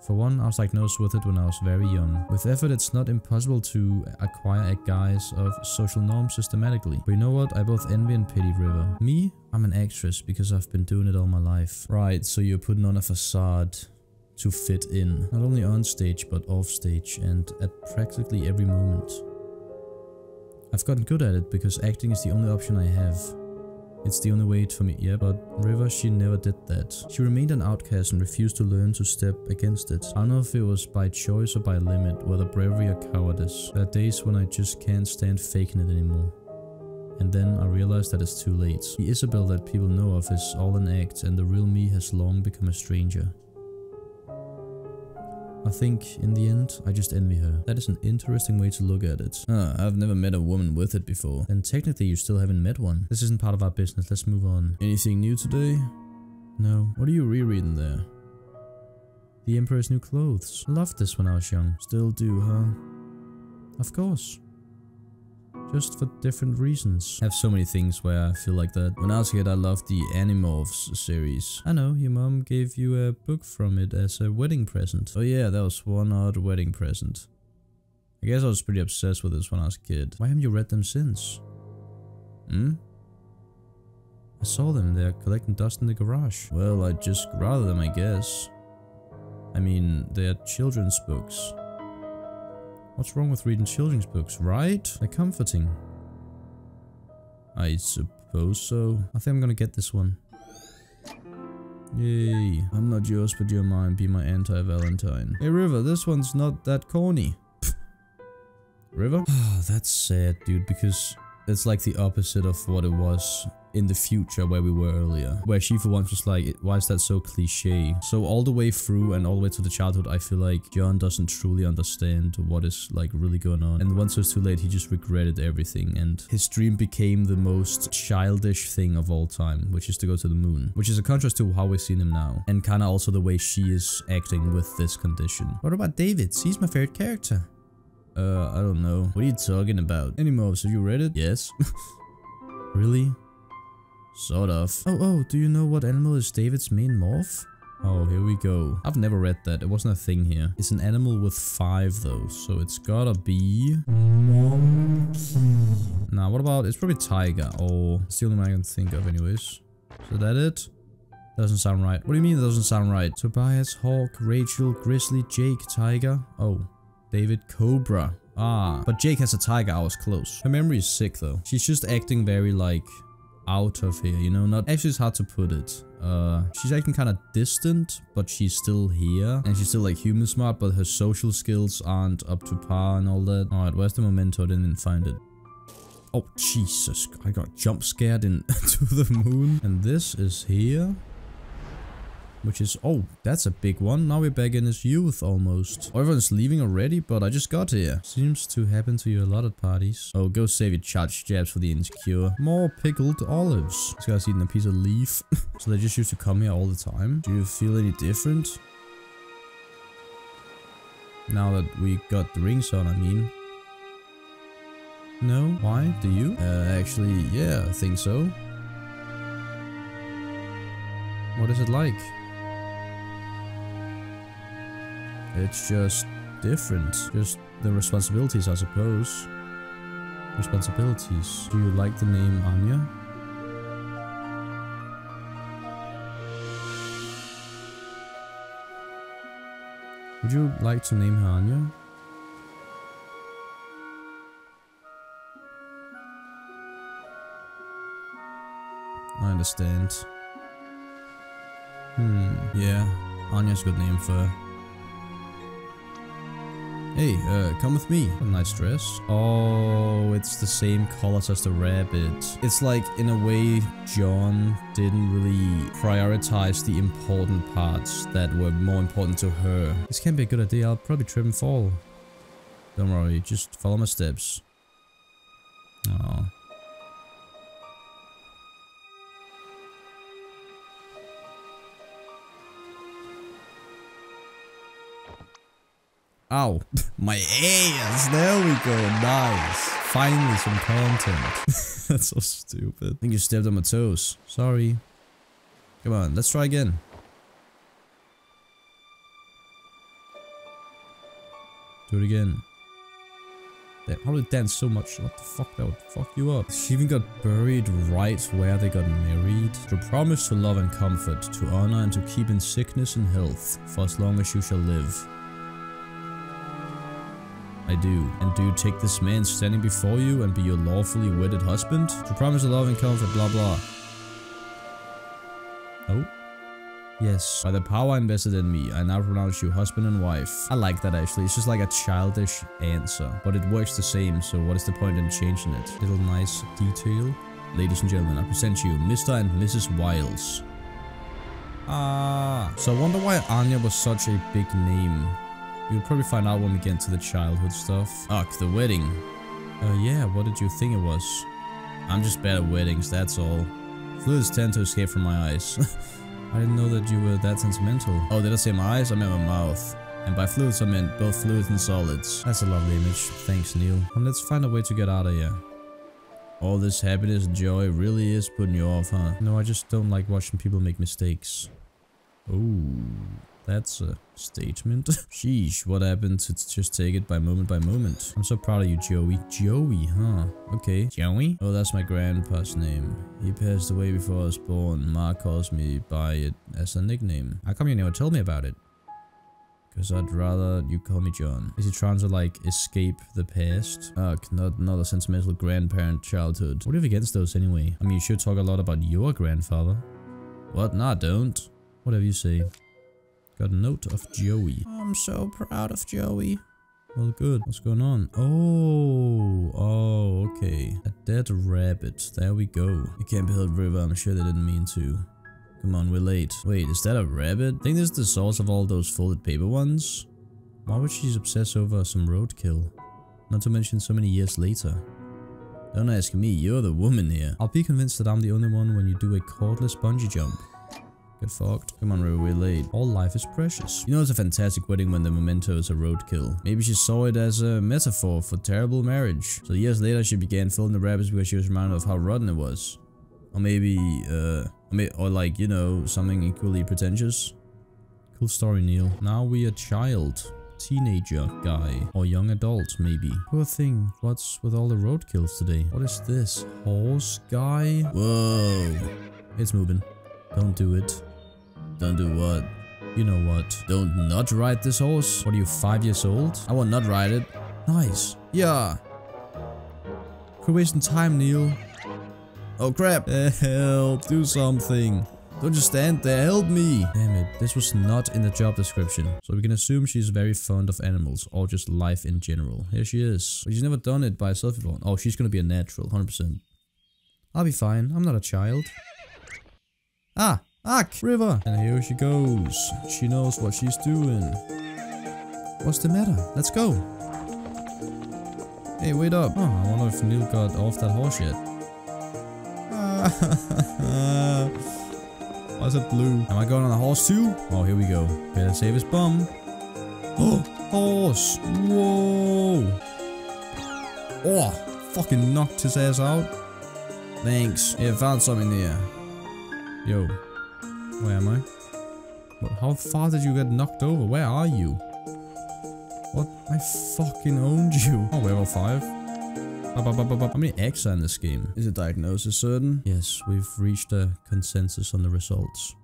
For one, I was diagnosed with it when I was very young. With effort, it's not impossible to acquire a guise of social norms systematically. But you know what? I both envy and pity River. Me? I'm an actress because I've been doing it all my life. Right, so you're putting on a facade to fit in. Not only on stage, but off stage and at practically every moment. I've gotten good at it because acting is the only option I have. It's the only way for me. Yeah, but River, she never did that. She remained an outcast and refused to learn to step against it. I don't know if it was by choice or by limit, whether bravery or cowardice. There are days when I just can't stand faking it anymore. And then I realized that it's too late. The Isabel that people know of is all an act, and the real me has long become a stranger. I think, in the end, I just envy her. That is an interesting way to look at it. Ah, I've never met a woman with it before. And technically you still haven't met one. This isn't part of our business, let's move on. Anything new today? No. What are you rereading there? The Emperor's New Clothes. I loved this when I was young. Still do, huh? Of course. Just for different reasons. I have so many things where I feel like that. When I was a kid, I loved the Animorphs series. I know, your mom gave you a book from it as a wedding present. Oh yeah, that was one odd wedding present. I guess I was pretty obsessed with this when I was a kid. Why haven't you read them since? Hmm? I saw them there collecting dust in the garage. Well, I'd just rather them, I guess. I mean, they're children's books. What's wrong with reading children's books, right? They're comforting. I suppose so. I think I'm gonna get this one. Yay. I'm not yours, but you're mine. Be my anti-Valentine. Hey, River, this one's not that corny. Pfft. River? That's sad, dude, because it's like the opposite of what it was in the future where we were earlier. Where she for once was like, why is that so cliche? So all the way through and all the way to the childhood, I feel like John doesn't truly understand what is like really going on. And once it was too late, he just regretted everything. And his dream became the most childish thing of all time, which is to go to the moon. Which is a contrast to how we've seen him now. And kind of also the way she is acting with this condition. What about David? He's my favorite character. Uh, I don't know. What are you talking about? Any moves? Have you read it? Yes. Really? Sort of. Oh, oh, do you know what animal is David's main morph? Oh, here we go. I've never read that. It wasn't a thing here. It's an animal with five, though, so it's gotta be... monkey. Nah, what about... it's probably tiger, or... it's the only one I can think of, anyways. Is that it? Doesn't sound right. What do you mean it doesn't sound right? Tobias, Hawk, Rachel, Grizzly, Jake, Tiger... oh. David, Cobra. Ah. But Jake has a tiger. I was close. Her memory is sick, though. She's just acting very, like... out of here, you know, not actually it's hard to put it. Uh, she's acting kind of distant, but she's still here and she's still like human smart, but her social skills aren't up to par and all that. All right, where's the memento? I didn't even find it. Oh, Jesus, I got jump scared in To the Moon. And this is here, which is, oh, that's a big one. Now we're back in his youth almost. Oh, everyone's leaving already, but I just got here. Seems to happen to you a lot at parties. Oh, go save your charged jabs for the insecure. More pickled olives. This guy's eating a piece of leaf. So they just used to come here all the time. Do you feel any different? Now that we got the rings on, I mean. No? Why? Do you? Uh, actually, yeah, I think so. What is it like? It's just different. Just the responsibilities, I suppose. Responsibilities. Do you like the name Anya? Would you like to name her Anya? I understand. Hmm. Yeah. Anya's a good name for her. Hey, uh, come with me. A nice dress. Oh, it's the same colors as the rabbit. It's like, in a way, John didn't really prioritize the important parts that were more important to her. This can't be a good idea. I'll probably trip and fall. Don't worry, just follow my steps. Oh. Ow. My ass. There we go. Nice. Finally some content. That's so stupid. I think you stepped on my toes. Sorry. Come on. Let's try again. Do it again. Damn, how did they dance so much? What the fuck? That would fuck you up. She even got buried right where they got married. To promise to love and comfort, to honor and to keep in sickness and health, for as long as you shall live. I do. And do you take this man standing before you and be your lawfully wedded husband? To promise a love and comfort, blah blah. Oh? Yes. By the power invested in me, I now pronounce you husband and wife. I like that actually. It's just like a childish answer. But it works the same, so what is the point in changing it? Little nice detail. Ladies and gentlemen, I present you Mister and Missus Wiles. Ah. So I wonder why Anya was such a big name. You'll probably find out when we get into the childhood stuff. Ugh, the wedding. Uh, yeah, what did you think it was? I'm just bad at weddings, that's all. Fluids tend to escape from my eyes. I didn't know that you were that sentimental. Oh, did I say my eyes? I meant my mouth. And by fluids, I meant both fluids and solids. That's a lovely image. Thanks, Neil. And let's find a way to get out of here. All this happiness and joy really is putting you off, huh? No, I just don't like watching people make mistakes. Ooh. That's a statement. Sheesh, what happens? It's just take it by moment by moment. I'm so proud of you, Joey. Joey, huh? Okay. Joey? Oh, that's my grandpa's name. He passed away before I was born. Ma calls me by it as a nickname. How come you never told me about it? Because I'd rather you call me John. Is he trying to, like, escape the past? Ugh, not another sentimental grandparent childhood. What if against those anyway? I mean, you should talk a lot about your grandfather. What? Nah, don't. Whatever you say. Got a note of Joey. I'm so proud of Joey. Well, good. What's going on? Oh, oh, okay. A dead rabbit. There we go. It can't be held river. I'm sure they didn't mean to. Come on, we're late. Wait, is that a rabbit? I think this is the source of all those folded paper ones. Why would she obsess over some roadkill? Not to mention so many years later. Don't ask me, you're the woman here. I'll be convinced that I'm the only one when you do a cordless bungee jump. Get fucked. Come on, River, we're late. All life is precious. You know it's a fantastic wedding when the memento is a roadkill. Maybe she saw it as a metaphor for terrible marriage. So years later she began filling the rabbits because she was reminded of how rotten it was. Or maybe, uh, or like, you know, something equally pretentious. Cool story, Neil. Now we a child, teenager guy, or young adult, maybe. Poor thing, what's with all the roadkills today? What is this? Horse guy? Whoa. It's moving. Don't do it. Don't do what? You know what? Don't not ride this horse. What are you, five years old? I will not ride it. Nice. Yeah. Quit wasting time, Neil. Oh crap! Help! Do something! Don't just stand there, help me! Damn it, this was not in the job description. So we can assume she's very fond of animals, or just life in general. Here she is. But she's never done it by herself before. Oh, she's gonna be a natural, one hundred percent. I'll be fine, I'm not a child. Ah! Ack! River! And here she goes. She knows what she's doing. What's the matter? Let's go! Hey, wait up! Oh, I wonder if Neil got off that horse yet. Why's it blue? Am I going on a horse too? Oh, here we go. Better save his bum. Oh, horse! Whoa! Oh, fucking knocked his ass out. Thanks. Yeah, found something there. Yo, where am I? What, how far did you get knocked over? Where are you? What? I fucking owned you. Oh, we're all five. How many eggs are in this game? Is the diagnosis certain? Yes, we've reached a consensus on the results.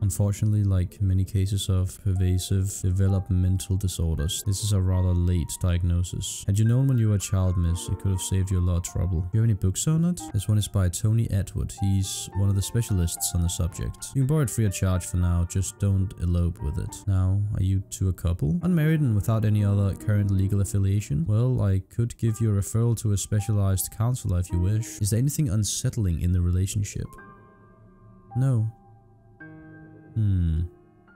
Unfortunately, like many cases of pervasive developmental disorders, this is a rather late diagnosis. Had you known when you were a child, miss, it could have saved you a lot of trouble. Do you have any books on it? This one is by Tony Edward. He's one of the specialists on the subject. You can borrow it free of charge for now, just don't elope with it. Now, are you two a couple? Unmarried and without any other current legal affiliation? Well, I could give you a referral to a specialized counselor if you wish. Is there anything unsettling in the relationship? No. Hmm.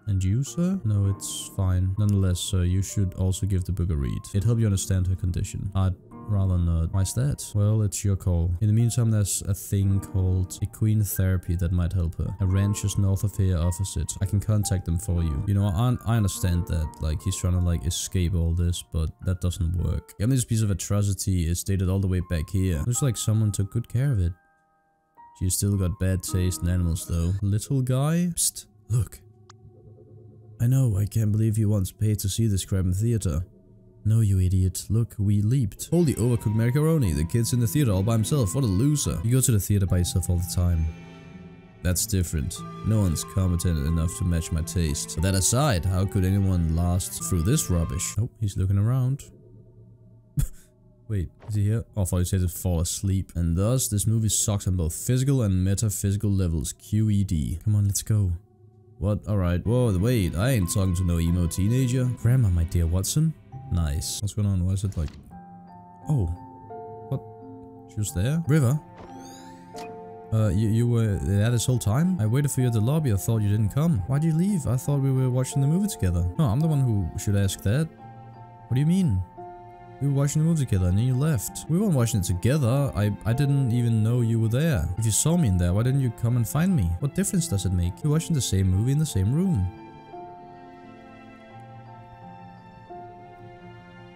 And you, sir? No, it's fine. Nonetheless, sir, you should also give the book a read. It'll help you understand her condition. I'd rather not. Why's that? Well, it's your call. In the meantime, there's a thing called equine therapy that might help her. A ranch just north of here offers it. I can contact them for you. You know, I, I understand that. Like, he's trying to, like, escape all this, but that doesn't work. And this piece of atrocity is dated all the way back here. Looks like someone took good care of it. She's still got bad taste in animals, though. Little guy? Psst. Look. I know, I can't believe you once paid to see this crap in theater. No, you idiot. Look, we leaped. Holy overcooked macaroni. The kid's in the theater all by himself. What a loser. You go to the theater by yourself all the time. That's different. No one's competent enough to match my taste. But that aside, how could anyone last through this rubbish? Oh, he's looking around. Wait, is he here? Oh, I thought he said to fall asleep. And thus, this movie sucks on both physical and metaphysical levels. Q E D. Come on, let's go. What? Alright. Whoa, wait, I ain't talking to no emo teenager. Grandma, my dear Watson. Nice. What's going on? Why is it like... Oh. What? She was there? River? Uh, you, you were there this whole time? I waited for you at the lobby. I thought you didn't come. Why'd you leave? I thought we were watching the movie together. No, I'm the one who should ask that. What do you mean? We were watching the movie together and then you left. We weren't watching it together. I, I didn't even know you were there. If you saw me in there, why didn't you come and find me? What difference does it make? You're watching the same movie in the same room.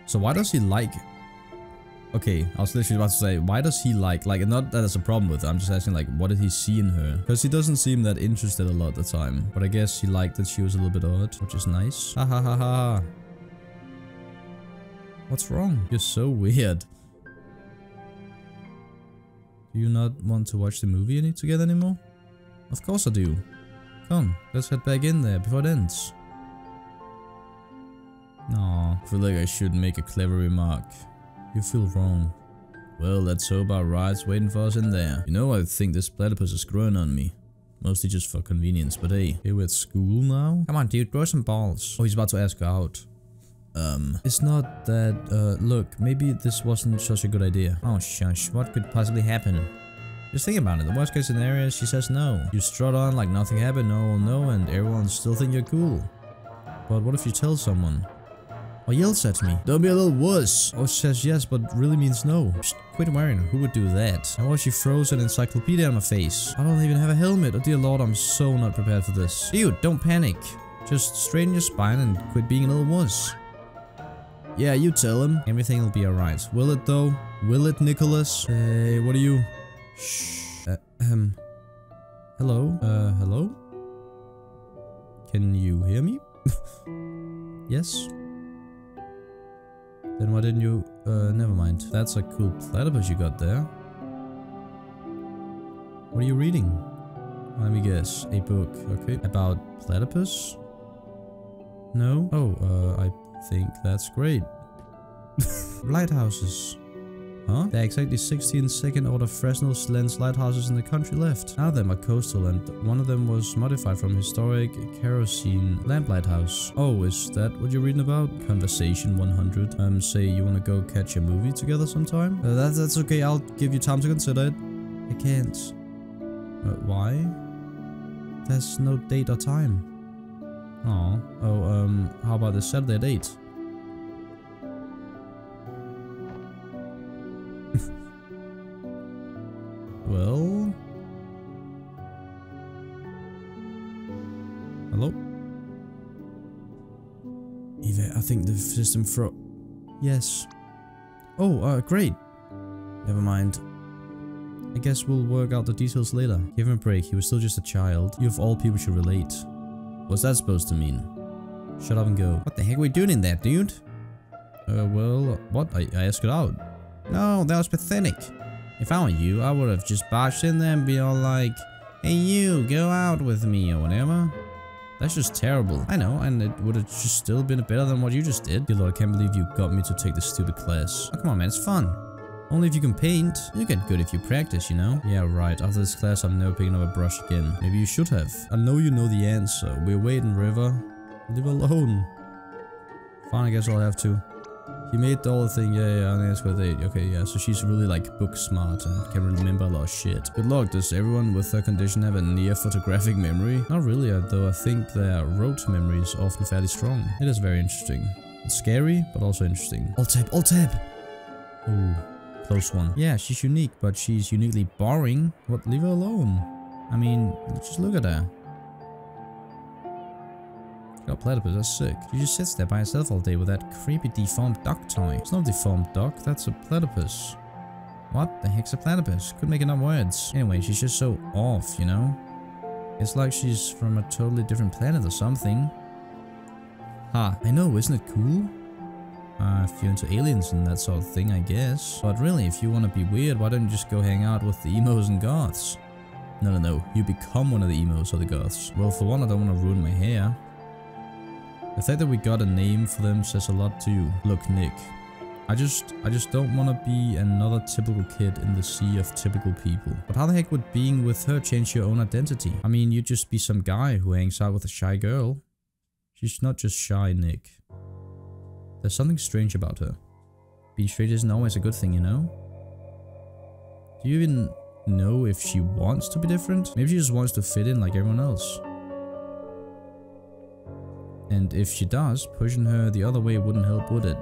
So why does he like... Okay, I was literally about to say, why does he like, like, not that there's a problem with it, I'm just asking, like, what did he see in her? Because he doesn't seem that interested a lot at the time. But I guess he liked that she was a little bit odd, which is nice. Ha ha ha ha. What's wrong? You're so weird. Do you not want to watch the movie any together anymore? Of course I do. Come, let's head back in there before it ends. No, I feel like I should make a clever remark. You feel wrong. Well, let's hope our ride's waiting for us in there. You know, I think this platypus is growing on me. Mostly just for convenience, but hey. Hey, we're at school now? Come on, dude, grow some balls. Oh, he's about to ask her out. Um, it's not that, uh, look, maybe this wasn't such a good idea. Oh, shush, what could possibly happen? Just think about it, the worst case scenario is she says no. You strut on like nothing happened, no one will know, and everyone still think you're cool. But what if you tell someone? Or yells at me. Don't be a little wuss. Or says yes, but really means no. Just quit worrying. Who would do that? And why she froze an encyclopedia on my face? I don't even have a helmet. Oh dear lord, I'm so not prepared for this. Dude, don't panic. Just straighten your spine and quit being a little wuss. Yeah, you tell him. Everything will be alright. Will it though? Will it, Nicholas? Hey, what are you? Shh. Uh, um. Hello? Uh, hello? Can you hear me? Yes? Then why didn't you... Uh, never mind. That's a cool platypus you got there. What are you reading? Let me guess. A book. Okay. About platypus? No? Oh, uh, I think that's great. Lighthouses. Huh? There are exactly sixteen second order Fresnel lens lighthouses in the country left. Now them are coastal, and one of them was modified from historic kerosene lamp lighthouse. Oh, is that what you're reading about? Conversation one hundred. Um, say you wanna go catch a movie together sometime? Uh, that, that's okay, I'll give you time to consider it. I can't. Uh, why? There's no date or time. Aw. Oh, um, how about the Saturday date? Well... Hello? Eva, I think the system fro- Yes. Oh, uh, great! Never mind. I guess we'll work out the details later. Give him a break, he was still just a child. You of all people should relate. What's that supposed to mean? Shut up and go. What the heck are we doing in there, dude? Uh, well, what? I, I asked it out. No, that was pathetic. If I were you, I would have just barged in there and be all like, hey you, go out with me or whatever. That's just terrible. I know, and it would have just still been better than what you just did. Dear Lord, I can't believe you got me to take this stupid class. Oh, come on man, it's fun. Only if you can paint. You get good if you practice, you know? Yeah, right. After this class, I'm never picking up a brush again. Maybe you should have. I know you know the answer. We're waiting, River. Leave alone. Fine, I guess I'll have to. He made all the thing, yeah, yeah, and it's with eight. Okay, yeah, so she's really like book smart and can remember a lot of shit. Good luck, does everyone with her condition have a near photographic memory? Not really, though I think their rote memory is often fairly strong. It is very interesting. It's scary, but also interesting. Alt tab, alt tab! Ooh, close one. Yeah, she's unique, but she's uniquely boring. What, leave her alone. I mean, just look at her. Got platypus, that's sick. She just sits there by herself all day with that creepy deformed duck toy. It's not a deformed duck, that's a platypus. What the heck's a platypus? Couldn't make enough words. Anyway, she's just so off, you know? It's like she's from a totally different planet or something. Ha, I know, isn't it cool? Uh, if you're into aliens and that sort of thing, I guess. But really, if you want to be weird, why don't you just go hang out with the emos and goths? No, no, no, you become one of the emos or the goths. Well, for one, I don't want to ruin my hair. The fact that we got a name for them says a lot to you. Look, Nick, I just I just don't want to be another typical kid in the sea of typical people. But how the heck would being with her change your own identity? I mean, you'd just be some guy who hangs out with a shy girl. She's not just shy, Nick. There's something strange about her. Being straight isn't always a good thing, you know? Do you even know if she wants to be different? Maybe she just wants to fit in like everyone else. And if she does, pushing her the other way wouldn't help, would it?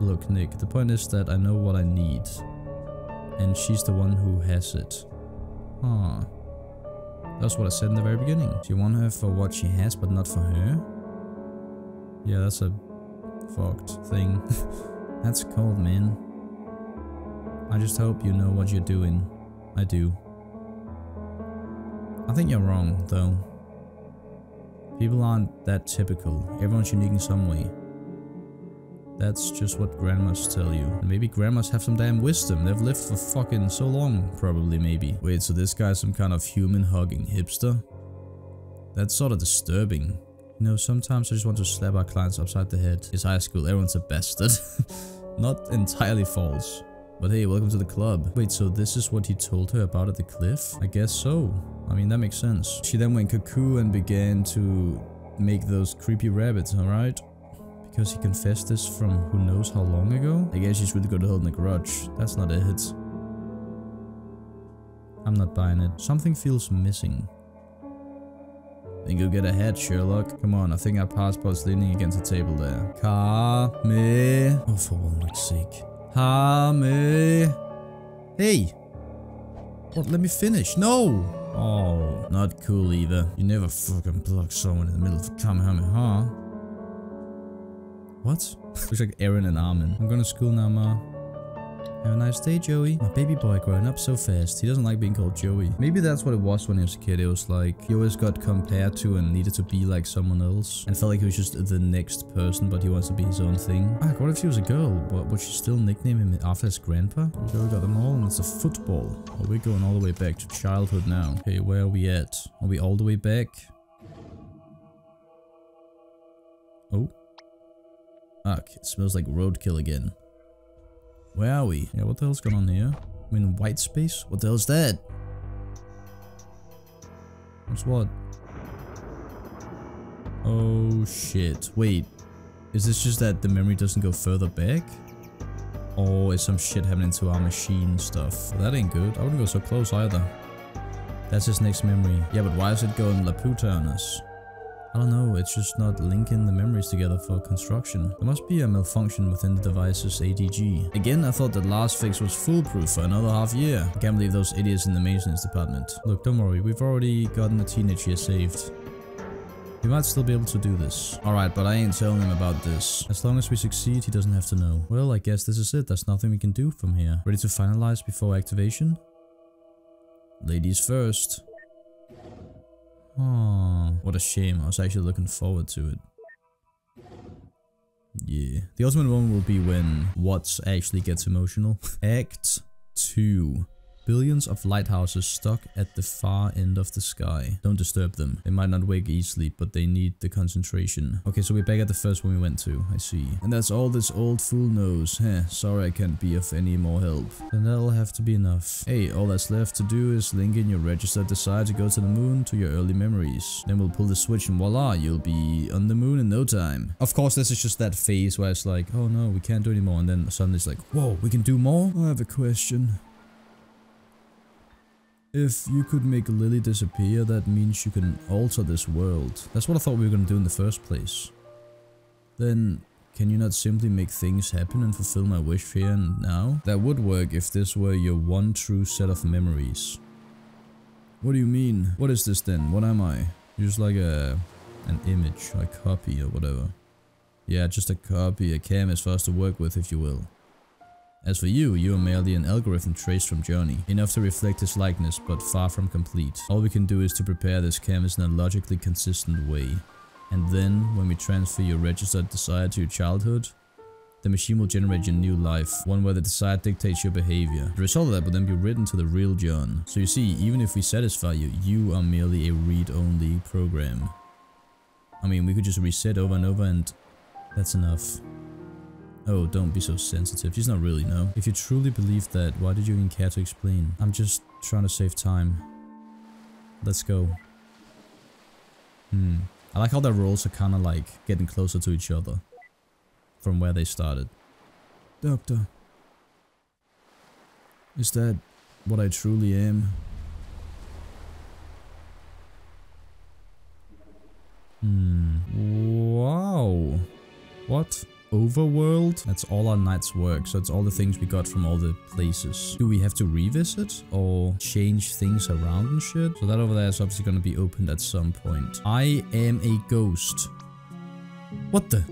Look, Nick, the point is that I know what I need. And she's the one who has it. Ah, that's what I said in the very beginning. She wants her for what she has, but not for her? Yeah, that's a fucked thing. That's cold, man. I just hope you know what you're doing. I do. I think you're wrong, though. People aren't that typical. Everyone's unique in some way. That's just what grandmas tell you. And maybe grandmas have some damn wisdom. They've lived for fucking so long, probably, maybe. Wait, so this guy's some kind of human-hugging hipster? That's sort of disturbing. You know, sometimes I just want to slap our clients upside the head. It's high school, everyone's a bastard. Not entirely false. But hey, welcome to the club. Wait, so this is what he told her about at the cliff? I guess so. I mean, that makes sense. She then went cuckoo and began to make those creepy rabbits, alright? Because he confessed this from who knows how long ago? I guess you should go to hell in the garage. That's not it. I'm not buying it. Something feels missing. Then go get a hat, Sherlock. Come on, I think our passport's leaning against the table there. Ka-me. Oh, for walnut's sake. Ha-me. Hey! What, let me finish. No! Oh, not cool either. You never fucking block someone in the middle of Kamehameha. What? Looks like Aaron and Armin. I'm going to school now, Ma. Have a nice day, Joey. My baby boy growing up so fast. He doesn't like being called Joey. Maybe that's what it was when he was a kid. It was like, he always got compared to and needed to be like someone else. And felt like he was just the next person, but he wants to be his own thing. Ah, what if she was a girl? What, would she still nickname him after his grandpa? We got them all, and it's a football. Oh, we're going all the way back to childhood now. Okay, where are we at? Are we all the way back? Oh. Fuck, it smells like roadkill again. Where are we? Yeah, what the hell's going on here? I'm in white space? What the hell's that? What's what? Oh shit, wait. Is this just that the memory doesn't go further back? Or is some shit happening to our machine stuff? Well, that ain't good. I wouldn't go so close either. That's his next memory. Yeah, but why is it going Laputa on us? I don't know, it's just not linking the memories together for construction. There must be a malfunction within the device's A D G. Again, I thought that last fix was foolproof for another half year. I can't believe those idiots in the maintenance department. Look, don't worry, we've already gotten a teenager saved. We might still be able to do this. Alright, but I ain't telling him about this. As long as we succeed, he doesn't have to know. Well, I guess this is it. There's nothing we can do from here. Ready to finalize before activation? Ladies first. Oh, what a shame. I was actually looking forward to it. Yeah. The ultimate one will be when Watts actually gets emotional. Act two. Billions of lighthouses stuck at the far end of the sky. Don't disturb them. They might not wake easily, but they need the concentration. Okay, so we're back at the first one we went to. I see. And that's all this old fool knows. Heh, sorry I can't be of any more help. Then that'll have to be enough. Hey, all that's left to do is link in your registered desire to go to the moon to your early memories. Then we'll pull the switch and voila, you'll be on the moon in no time. Of course, this is just that phase where it's like, oh no, we can't do anymore. And then suddenly it's like, whoa, we can do more? I have a question. If you could make Lily disappear, that means you can alter this world. That's what I thought we were gonna do in the first place. Then, can you not simply make things happen and fulfill my wish here and now? That would work if this were your one true set of memories. What do you mean? What is this then? What am I? You're just like a... an image, a copy or whatever. Yeah, just a copy, a canvas for us to work with, if you will. As for you, you are merely an algorithm traced from Johnny. Enough to reflect his likeness, but far from complete. All we can do is to prepare this canvas in a logically consistent way. And then, when we transfer your registered desire to your childhood, the machine will generate your new life, one where the desire dictates your behavior. The result of that will then be written to the real John. So you see, even if we satisfy you, you are merely a read-only program. I mean, we could just reset over and over and... that's enough. Oh, don't be so sensitive. She's not really, no. If you truly believe that, why did you even care to explain? I'm just trying to save time. Let's go. Hmm. I like how their roles are kind of like getting closer to each other from where they started. Doctor. Is that what I truly am? Hmm. Wow. What? Overworld? That's all our night's work, so it's all the things we got from all the places. Do we have to revisit or change things around and shit? So that over there is obviously gonna be opened at some point. I am a ghost. What the?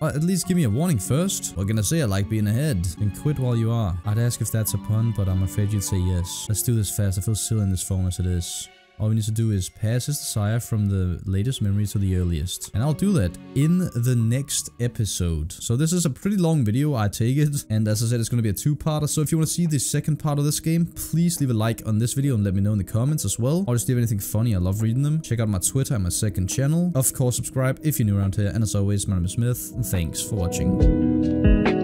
Well, at least give me a warning first. We're gonna say I like being ahead. Then quit while you are. I'd ask if that's a pun, but I'm afraid you'd say yes. Let's do this fast. I feel silly in this phone as it is. All we need to do is pass his desire from the latest memory to the earliest. And I'll do that in the next episode. So this is a pretty long video, I take it. And as I said, it's going to be a two-parter. So if you want to see the second part of this game, please leave a like on this video and let me know in the comments as well. Or just leave anything funny. I love reading them. Check out my Twitter and my second channel. Of course, subscribe if you're new around here. And as always, my name is Smith. And thanks for watching.